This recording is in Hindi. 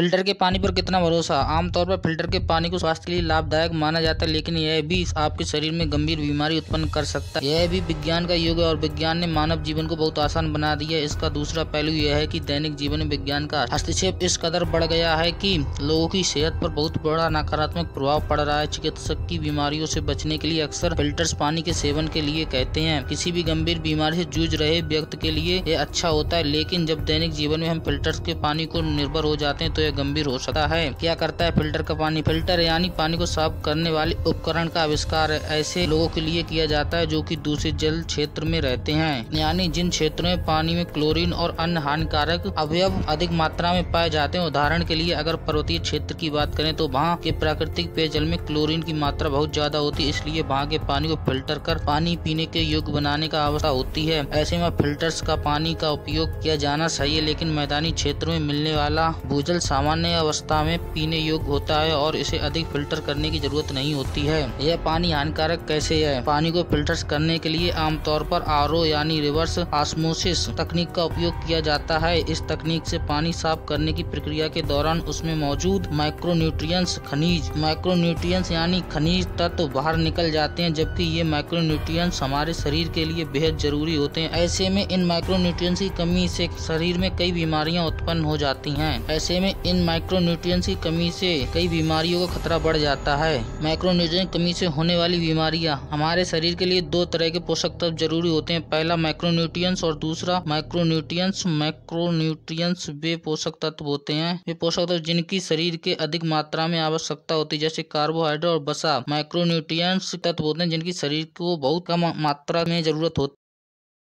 फिल्टर के पानी पर कितना भरोसा। आमतौर पर फिल्टर के पानी को स्वास्थ्य के लिए लाभदायक माना जाता है, लेकिन यह भी आपके शरीर में गंभीर बीमारी उत्पन्न कर सकता है। यह भी विज्ञान का युग है और विज्ञान ने मानव जीवन को बहुत आसान बना दिया है। इसका दूसरा पहलू यह है कि दैनिक जीवन में विज्ञान का हस्तक्षेप इस कदर बढ़ गया है कि लोगों की सेहत पर बहुत बड़ा नकारात्मक प्रभाव पड़ रहा है। चिकित्सक की बीमारियों से बचने के लिए अक्सर फिल्टर्स पानी के सेवन के लिए कहते हैं। किसी भी गंभीर बीमारी से जूझ रहे व्यक्ति के लिए यह अच्छा होता है, लेकिन जब दैनिक जीवन में हम फिल्टर्स के पानी को निर्भर हो जाते हैं तो यह गंभीर हो सकता है। क्या करता है फिल्टर का पानी? फिल्टर यानी पानी को साफ करने वाले उपकरण का आविष्कार ऐसे लोगों के लिए किया जाता है जो कि दूषित जल क्षेत्र में रहते हैं, यानी जिन क्षेत्रों में पानी में क्लोरीन और अन्य हानिकारक अवयव अधिक मात्रा में पाए जाते हैं। उदाहरण के लिए अगर पर्वतीय क्षेत्र की बात करें तो वहाँ के प्राकृतिक पेयजल में क्लोरीन की मात्रा बहुत ज्यादा होती है, इसलिए वहाँ के पानी को फिल्टर कर पानी पीने के योग्य बनाने का आवश्यकता होती है। ऐसे में फिल्टर्स का पानी का उपयोग किया जाना चाहिए, लेकिन मैदानी क्षेत्रों में मिलने वाला भूजल सामान्य अवस्था में पीने योग्य होता है और इसे अधिक फिल्टर करने की जरूरत नहीं होती है। यह पानी हानिकारक कैसे है? पानी को फिल्टर्स करने के लिए आमतौर पर RO यानी रिवर्स ऑस्मोसिस तकनीक का उपयोग किया जाता है। इस तकनीक से पानी साफ करने की प्रक्रिया के दौरान उसमें मौजूद माइक्रोन्यूट्रिएंट्स यानी खनिज तत्व बाहर निकल जाते हैं, जबकि ये माइक्रोन्यूट्रिएंट्स हमारे शरीर के लिए बेहद जरूरी होते हैं। ऐसे में इन माइक्रोन्यूट्रिएंट्स की कमी से शरीर में कई बीमारियां उत्पन्न हो जाती हैं। का खतरा बढ़ जाता है। माइक्रोन्यूट्रिएंट कमी से होने वाली बीमारियां। हमारे शरीर के लिए दो तरह के पोषक तत्व जरूरी होते हैं, पहला माइक्रोन्यूट्रिएंट्स और दूसरा माइक्रोन्यूट्रिएंट्स। माइक्रोन्यूट्रिएंट्स वे पोषक तत्व होते हैं जिनकी शरीर के अधिक मात्रा में आवश्यकता होती है, जैसे कार्बोहाइड्रेट और वसा। माइक्रोन्यूट्रिएंट्स तत्व होते हैं जिनकी शरीर को बहुत कम मात्रा में जरूरत होती है।